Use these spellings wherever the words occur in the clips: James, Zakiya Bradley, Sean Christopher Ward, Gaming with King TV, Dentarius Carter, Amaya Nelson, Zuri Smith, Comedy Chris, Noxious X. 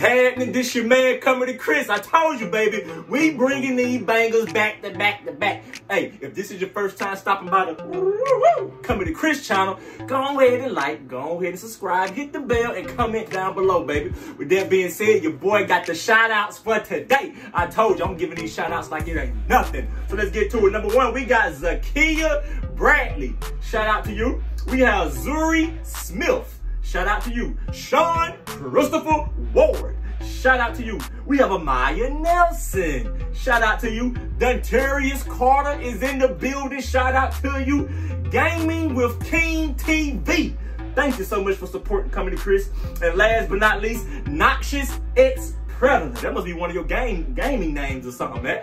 happening? This your man, Comedy Chris. I told you, baby, we bringing these bangers back to back to back. Hey, if this is your first time stopping by the Comedy Chris channel, go ahead and like, go ahead and subscribe, hit the bell, and comment down below, baby. With that being said, your boy got the shout-outs for today. I told you, I'm giving these shout-outs like it ain't nothing. So let's get to it. Number one, we got Zakiya Bradley. Shout out to you. We have Zuri Smith. Shout out to you. Sean Christopher Ward. Shout out to you. We have Amaya Nelson. Shout out to you. Dentarius Carter is in the building. Shout out to you. Gaming with King TV. Thank you so much for supporting Comedy Chris. And last but not least, Noxious X. That must be one of your gaming names or something, man.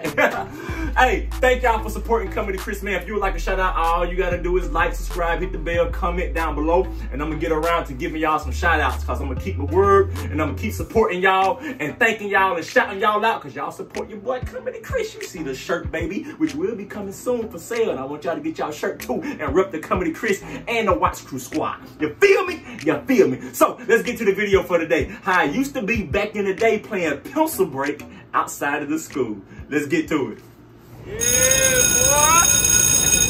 Hey, thank y'all for supporting Comedy Chris, man. If you would like a shout out, all you gotta do is like, subscribe, hit the bell, comment down below, and I'm gonna get around to giving y'all some shout outs because I'm gonna keep my word and I'm gonna keep supporting y'all and thanking y'all and shouting y'all out because y'all support your boy Comedy Chris. You see the shirt, baby, which will be coming soon for sale, and I want y'all to get y'all shirt too and rep the Comedy Chris and the Watch Crew Squad. You feel me? You feel me? So let's get to the video for today. How I used to be back in the day playing pencil break outside of the school. Let's get to it. Yeah, boy.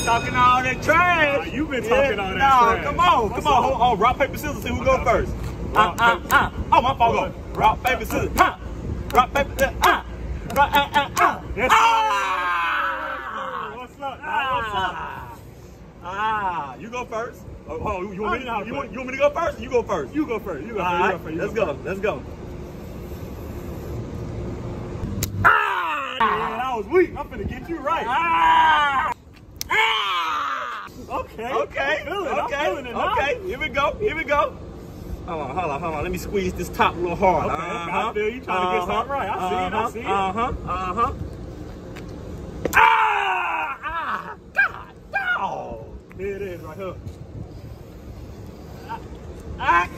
Talking all that trash. You've been talking all that trash. Come on, come on. Hold on. Rock, paper, scissors. See who go first. Oh, my phone go. Rock, paper, scissors. Rock, paper, scissors. Rock, That's What's up? You go first. Oh, you want me to go first? You go first. You go first. You go first. Let's go. Let's go. I was weak. I'm finna get you right. Okay. Okay. Okay. Here we go. Here we go. Hold on. Hold on. Hold on. Let me squeeze this top a little hard. Okay. I feel you trying to get something right. I see it. I see it. God. Oh. There it is right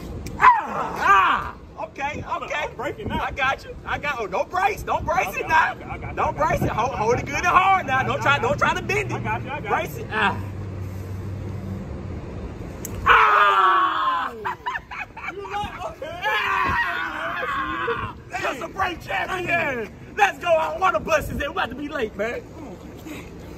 here. Okay, okay. I'm breaking now. I got you. I got. Oh, don't brace. Don't brace it now. Don't brace it. Hold it good and hard now. Don't try. Don't try to bend it. I got you. I got brace it. That's a break champion. Let's go. I want to bust this. We're about to be late, man. Come on.